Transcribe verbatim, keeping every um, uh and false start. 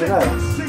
Right.